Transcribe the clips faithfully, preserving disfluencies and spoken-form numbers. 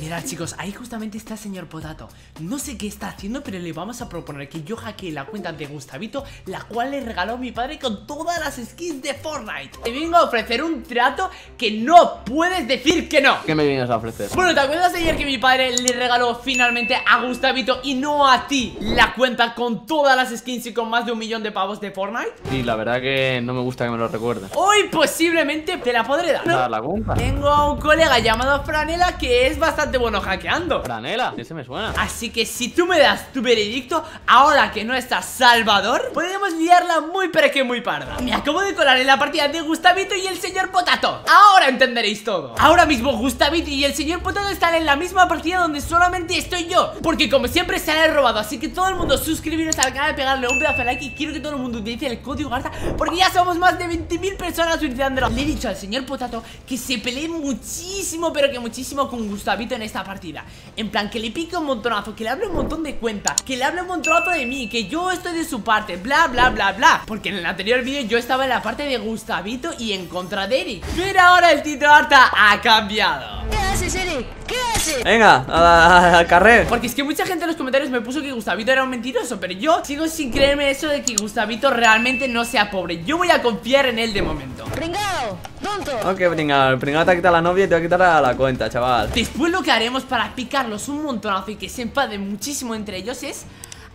Mirad, chicos, ahí justamente está el señor Potato. No sé qué está haciendo, pero le vamos a proponer que yo hackee la cuenta de Gustavito, la cual le regaló mi padre con todas las skins de Fortnite. Te vengo a ofrecer un trato que no puedes decir que no. ¿Qué me vienes a ofrecer? Bueno, ¿te acuerdas ayer que mi padre le regaló finalmente a Gustavito y no a ti la cuenta con todas las skins y con más de un millón de pavos de Fortnite? Sí, la verdad que no me gusta que me lo recuerdes. Hoy posiblemente te la podré dar, ¿no? La cuenta. Tengo a un colega llamado Franela que es bastante bueno hackeando. Franela, ese me suena. Así que si tú me das tu veredicto, ahora que no está Salvador, podemos liarla muy pero que muy parda. Me acabo de colar en la partida de Gustavito y el señor Potato. Ahora entenderéis todo. Ahora mismo Gustavito y el señor Potato están en la misma partida donde solamente estoy yo, porque como siempre se han robado. Así que todo el mundo suscribiros al canal, pegarle un pedazo de like y quiero que todo el mundo utilice el código ARTA, porque ya somos más de veinte mil personas utilizándolo. Le he dicho al señor Potato que se pelee muchísimo, pero que muchísimo con Gustavito en esta partida. En plan, que le pique un montonazo, que le hable un montón de cuenta, que le hable un montonazo de mí, que yo estoy de su parte, bla, bla, bla, bla. Porque en el anterior vídeo yo estaba en la parte de Gustavito y en contra de Eric. Pero ahora el título ARTA ha cambiado. ¿Qué haces, Eric? ¿Qué haces? Venga, al carrer. Porque es que mucha gente en los comentarios me puso que Gustavito era un mentiroso, pero yo sigo sin creerme eso de que Gustavito realmente no sea pobre. Yo voy a confiar en él de momento. Pringao, tonto. Ok, pringao, el pringao te ha quitado la novia y te va a quitar a la cuenta, chaval. Después lo que haremos para picarlos un montonazo y que se empaden muchísimo entre ellos es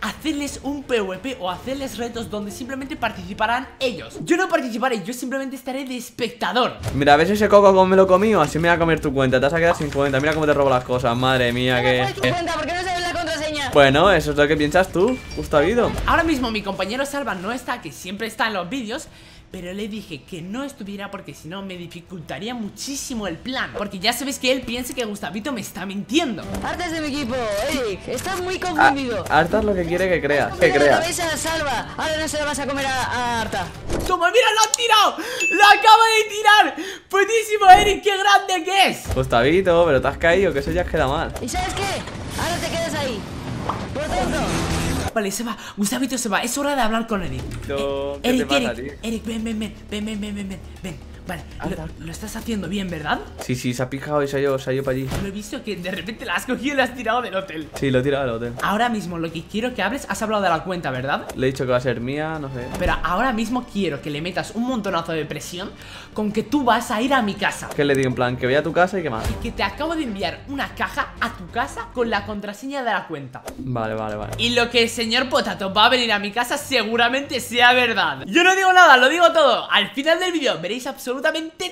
hacerles un PvP o hacerles retos donde simplemente participarán ellos. Yo no participaré, yo simplemente estaré de espectador. Mira, a ver si ese coco como me lo comí o así me va a comer tu cuenta. Te vas a quedar sin cuenta, mira cómo te robo las cosas. Madre mía, que... ¿Por qué no sabes la contraseña? Bueno, eso es lo que piensas tú, Gustavito. Ahora mismo mi compañero Salva no está, que siempre está en los vídeos, pero le dije que no estuviera porque si no me dificultaría muchísimo el plan, porque ya sabes que él piensa que Gustavito me está mintiendo. Arta es de mi equipo, Eric, estás muy confundido. A Arta es lo que quiere que creas. Que creas. Salva, ahora no se la vas a comer a, a Arta. Toma, mira, lo han tirado. Lo acaba de tirar. Buenísimo, Eric, qué grande que es. Gustavito, pero te has caído, que eso ya queda mal. ¿Y sabes qué? Ahora te quedas ahí. Por tanto... Vale, se va, Gustavito se va, es hora de hablar con Eric. No, eh, Eric, pasa, Eric, Eric, ven, ven, ven, ven, ven, ven, ven, ven. Vale, lo, lo estás haciendo bien, ¿verdad? Sí, sí, se ha pijado y se ha ido, se ha ido para allí. Lo he visto que de repente la has cogido y la has tirado del hotel. Sí, lo he tirado del hotel. Ahora mismo lo que quiero que hables, has hablado de la cuenta, ¿verdad? Le he dicho que va a ser mía, no sé. Pero ahora mismo quiero que le metas un montonazo de presión con que tú vas a ir a mi casa. Que le digo en plan, que voy a tu casa y que más. Y que te acabo de enviar una caja a tu casa con la contraseña de la cuenta. Vale, vale, vale. Y lo que el señor Potato va a venir a mi casa seguramente sea verdad. Yo no digo nada, lo digo todo. Al final del vídeo veréis absolutamente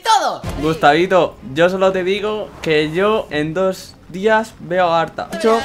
todo. Gustavito, yo solo te digo que yo en dos días veo a Arta. Yo,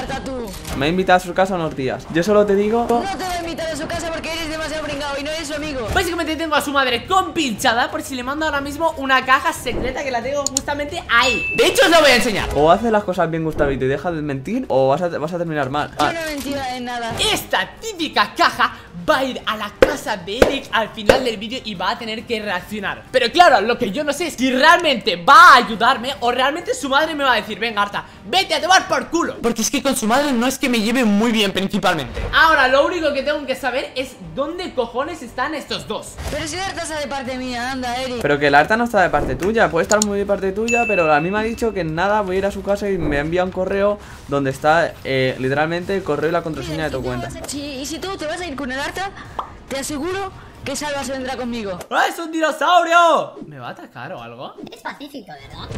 me ha invitado a su casa unos días. Yo solo te digo... No te voy a invitar a su casa porque eres demasiado pringado y no eres su amigo. Básicamente tengo a su madre compinchada por si le mando ahora mismo una caja secreta que la tengo justamente ahí. De hecho os la voy a enseñar. O haces las cosas bien, Gustavito, y dejas de mentir o vas a, vas a terminar mal. Yo no he mentido en nada. Esta típica caja va a ir a la casa de Eric al final del vídeo y va a tener que reaccionar. Pero claro, lo que yo no sé es si realmente va a ayudarme o realmente su madre me va a decir: venga, Arta, vete a tomar por culo. Porque es que con su madre no es que me lleve muy bien, principalmente. Ahora, lo único que tengo que saber es dónde cojones están estos dos. Pero si la Arta está de parte mía, anda, Eric. Pero que la Arta no está de parte tuya, puede estar muy de parte tuya, pero a mí me ha dicho que nada, voy a ir a su casa y me envía un correo donde está eh, literalmente el correo y la contraseña de tu cuenta. Y si tú te vas a ir con el Arta, te aseguro que Salva se vendrá conmigo. ¡Ah, es un dinosaurio! ¿Me va a atacar o algo? Eres pacífico, ¿verdad?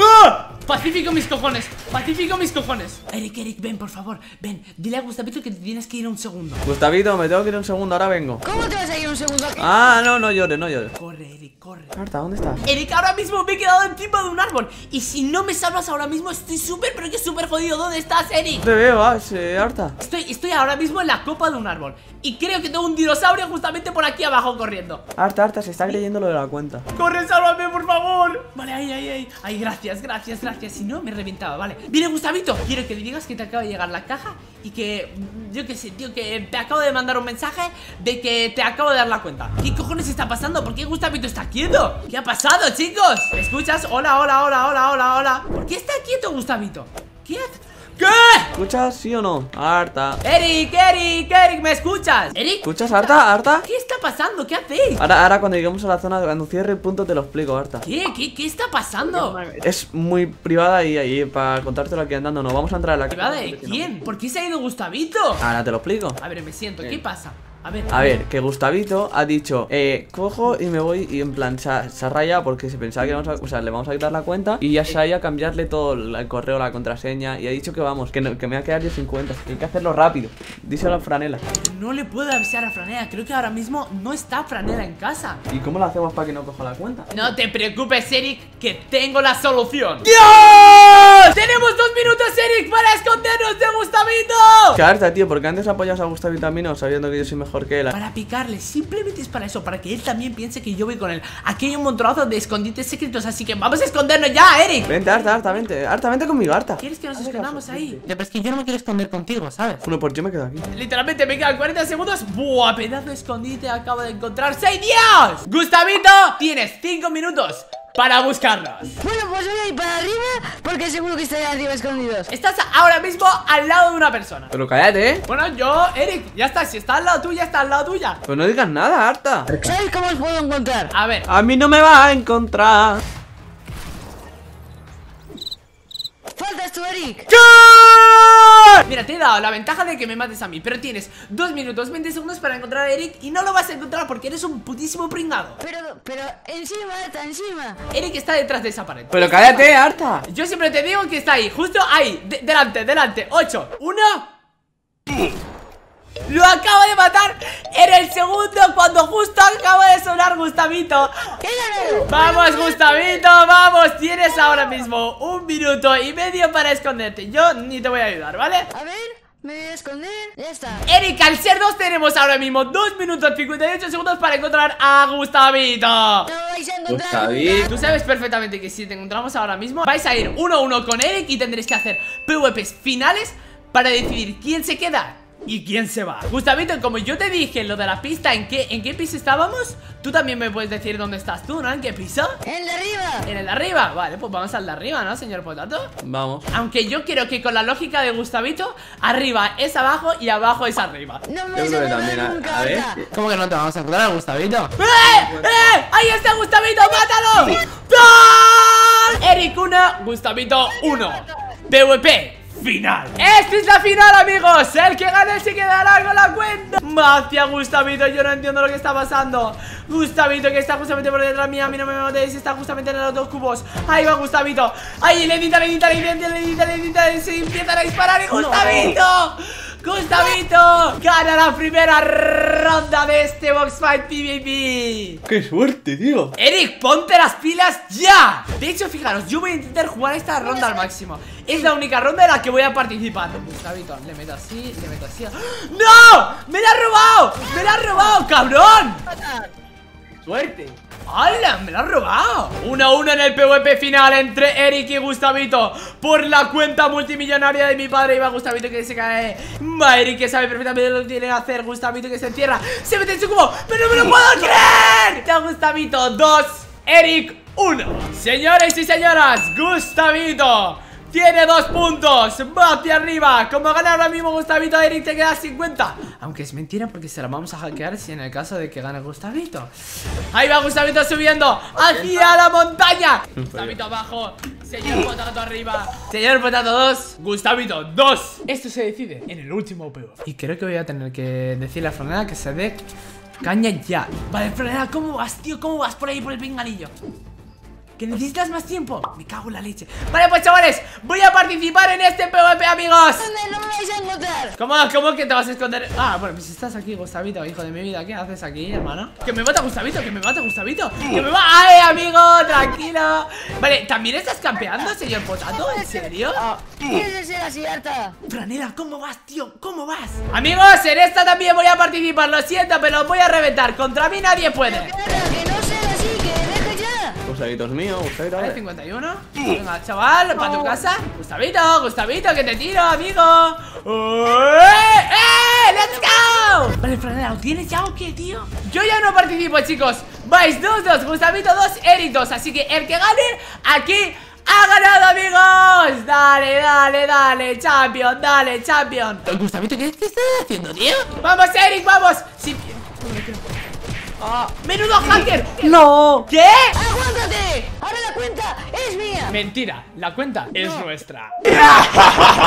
¡Ah! Pacífico mis cojones, pacífico mis cojones. Eric, Eric, ven, por favor, ven. Dile a Gustavito que te tienes que ir un segundo. Gustavito, me tengo que ir un segundo, ahora vengo. ¿Cómo te vas a ir un segundo? Ah, no, no llores, no llores. Corre, Eric, corre. Arta, ¿dónde estás? Eric, ahora mismo me he quedado encima de un árbol. Y si no me salvas ahora mismo, estoy súper, pero que súper jodido. ¿Dónde estás, Eric? Te veo, vas, eh, Arta. Estoy, estoy ahora mismo en la copa de un árbol. Y creo que tengo un dinosaurio justamente por aquí abajo corriendo. Arta, Arta, se está creyendo lo de la cuenta. Corre, sálvame, por favor. Vale, ahí, ahí, ahí. Ay, gracias, gracias, gracias. Que si no me reventaba, vale. Viene Gustavito. Quiero que le digas que te acaba de llegar la caja y que, yo qué sé, tío, que te acabo de mandar un mensaje de que te acabo de dar la cuenta. ¿Qué cojones está pasando? ¿Por qué Gustavito está quieto? ¿Qué ha pasado, chicos? ¿Me escuchas? Hola, hola, hola, hola, hola, hola. ¿Por qué está quieto Gustavito? ¿Qué hace? ¿Qué? ¿Escuchas, sí o no? Arta. Eric, Eric, Eric, ¿me escuchas? Eric, ¿escuchas, Arta? Arta, ¿qué está pasando? ¿Qué hacéis? Ahora, ahora cuando lleguemos a la zona, cuando cierre el punto, te lo explico, Arta. ¿Qué? ¿Qué, qué está pasando? Es muy privada y ahí para contártelo aquí andando. No, vamos a entrar a la ¿privada de quién? ¿Por qué se ha ido Gustavito? Ahora te lo explico. A ver, me siento, ¿qué pasa? A ver, a ver, que Gustavito ha dicho, eh, cojo y me voy y en plan se ha, se ha rayado porque se pensaba que íbamos a, o sea, le vamos a quitar la cuenta y ya se ha ido a cambiarle todo el, el correo, la contraseña y ha dicho que vamos, que, no, que me va a quedar yo sin cuentas, que hay que hacerlo rápido. Díselo a Franela. No le puedo avisar a Franela, creo que ahora mismo no está Franela en casa. ¿Y cómo lo hacemos para que no coja la cuenta? No te preocupes, Eric, que tengo la solución. ¡Dios! ¡Tenemos dos minutos, Eric, para escondernos de Gustavito! Carta, tío, porque antes apoyas a Gustavito a mí no, sabiendo que yo soy mejor que él. Para picarle, simplemente es para eso, para que él también piense que yo voy con él. Aquí hay un montonazo de escondites secretos, así que vamos a escondernos ya, Eric. Vente, Arta, Arta, vente, Arta, vente conmigo, Arta. ¿Quieres que nos escondamos ahí? Pero es que yo no me quiero esconder contigo, ¿sabes? Bueno, pues yo me quedo aquí. Literalmente me quedan cuarenta segundos. Buah, pedazo de escondite acabo de encontrar. ¡Seis días! Gustavito, tienes cinco minutos para buscarnos. Bueno, pues voy a ir para arriba porque seguro que estaré arriba escondidos. Estás ahora mismo al lado de una persona. Pero cállate, ¿eh? Bueno, yo, Eric, ya está. Si está al lado tuya, está al lado tuya. Pues no digas nada, Arta. ¿Sabes cómo os puedo encontrar? A ver. A mí no me va a encontrar. Faltas tú, Eric. ¡Gol! Mira, te he dado la ventaja de que me mates a mí, pero tienes dos minutos, veinte segundos para encontrar a Eric y no lo vas a encontrar porque eres un putísimo pringado. Pero, pero, encima, Arta, encima. Eric está detrás de esa pared. Pero cállate, Arta. Yo siempre te digo que está ahí, justo ahí, de delante, delante. ocho, uno. Lo acabo de matar en el segundo cuando justo acaba de sonar Gustavito. Vamos, Gustavito, vamos. Tienes ahora mismo un minuto y medio para esconderte. Yo ni te voy a ayudar, ¿vale? A ver, me voy a esconder, ya está. Eric, al ser dos tenemos ahora mismo dos minutos cincuenta y ocho segundos para encontrar a Gustavito. No vais a encontrar Gustavito. Tú sabes perfectamente que si te encontramos ahora mismo vais a ir uno a uno con Eric y tendréis que hacer PvPs finales para decidir quién se queda y quién se va. Gustavito, como yo te dije lo de la pista, ¿en qué, en qué piso estábamos? Tú también me puedes decir dónde estás tú, ¿no? ¿En qué piso? ¡En el de arriba! ¿En el de arriba? Vale, pues vamos al de arriba, ¿no, señor Potato? Vamos. Aunque yo creo que con la lógica de Gustavito, arriba es abajo y abajo es arriba. No me voy a nunca. A ver, ¿cómo que no te vamos a encontrar a Gustavito? ¡Eh! ¡Eh! ¡Ahí está Gustavito! ¡Mátalo! ¡Gol! Eric uno, Gustavito uno. PvP final. Esta es la final, amigos. El que gane se quedará con la cuenta. Macia, Gustavito, yo no entiendo lo que está pasando. Gustavito, que está justamente por detrás mía. A mí no me matéis, está justamente en los dos cubos. Ahí va Gustavito. Ahí, le edita, le edita, le edita, le edita, le edita. Se empiezan a disparar y Gustavito. Gustavito gana la primera ronda de este box fight PvP. ¡Qué suerte, tío! Eric, ponte las pilas ya. De hecho, fijaros, yo voy a intentar jugar esta ronda al máximo. Es la única ronda en la que voy a participar. Gustavito, le meto así, le meto así. ¡No! ¡Me la ha robado! ¡Me la ha robado, cabrón! ¡Suerte! ¡Hala! ¡Me la ha robado! uno a uno en el PvP final entre Eric y Gustavito. Por la cuenta multimillonaria de mi padre. Iba Gustavito que se cae. Eric, que sabe perfectamente lo que tiene que hacer. Gustavito que se encierra. Se mete en su cubo. ¡Pero no me lo puedo creer! Está Gustavito dos, Eric uno. Señores y señoras, Gustavito tiene dos puntos, va hacia arriba. Como gana ahora mismo Gustavito, Eric te queda cincuenta. Aunque es mentira porque se la vamos a hackear si en el caso de que gane Gustavito. Ahí va Gustavito subiendo hacia la montaña. Gustavito abajo, señor Potato arriba. Señor Potato dos, Gustavito dos. Esto se decide en el último PvP. Y creo que voy a tener que decirle a Franela que se dé caña ya. Vale, Franela, ¿cómo vas, tío? ¿Cómo vas por ahí por el pinganillo? ¿Que necesitas más tiempo? Me cago en la leche. Vale, pues chavales, voy a participar en este PvP, amigos. ¿Dónde no me vais a encontrar? ¿Cómo, cómo que te vas a esconder? Ah, bueno, pues estás aquí, Gustavito, hijo de mi vida. ¿Qué haces aquí, hermano? Que me mata Gustavito, que me mata Gustavito. Que me va... ¡Ay, amigo! Tranquilo. Vale, ¿también estás campeando, señor Potato? ¿En serio? ¿Quieres ser así, Arta? Franela, ¿cómo vas, tío? ¿Cómo vas? Amigos, en esta también voy a participar. Lo siento, pero os voy a reventar. Contra mí nadie puede. Gustavito es mío, Gustavito. Vale, cincuenta y uno. Venga, chaval, para tu casa. Gustavito, Gustavito, que te tiro, amigo. ¡Eh! ¡Eh! ¡Let's go! Vale, Franela, ¿lo tienes ya o qué, tío? Yo ya no participo, chicos. Vais dos dos, Gustavito dos, Eric dos. Así que el que gane, aquí ¡Ha ganado, amigos! Dale, dale, dale, champion, dale, champion. Gustavito, ¿qué, qué estás haciendo, tío? ¡Vamos, Eric, vamos! Si... Oh, ¡menudo hacker! ¡No! ¿Qué? ¡Aguántate! ¡Ahora la cuenta es mía! Mentira, la cuenta no es nuestra.